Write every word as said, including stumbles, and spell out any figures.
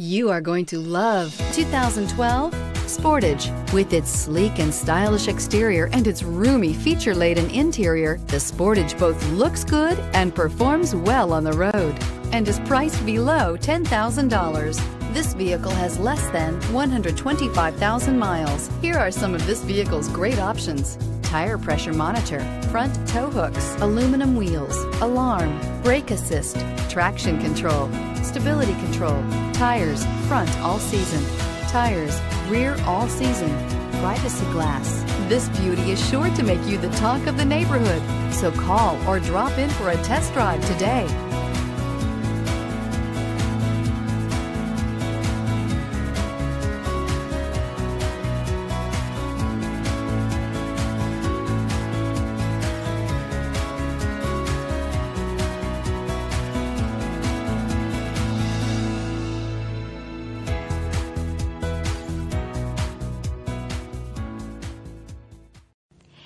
You are going to love two thousand twelve Sportage. With its sleek and stylish exterior and its roomy feature-laden interior, the Sportage both looks good and performs well on the road and is priced below ten thousand dollars. This vehicle has less than one hundred twenty-five thousand miles. Here are some of this vehicle's great options: tire pressure monitor, front tow hooks, aluminum wheels, alarm, brake assist, traction control, stability control, tires, front all season, tires, rear all season, privacy glass. This beauty is sure to make you the talk of the neighborhood, so call or drop in for a test drive today.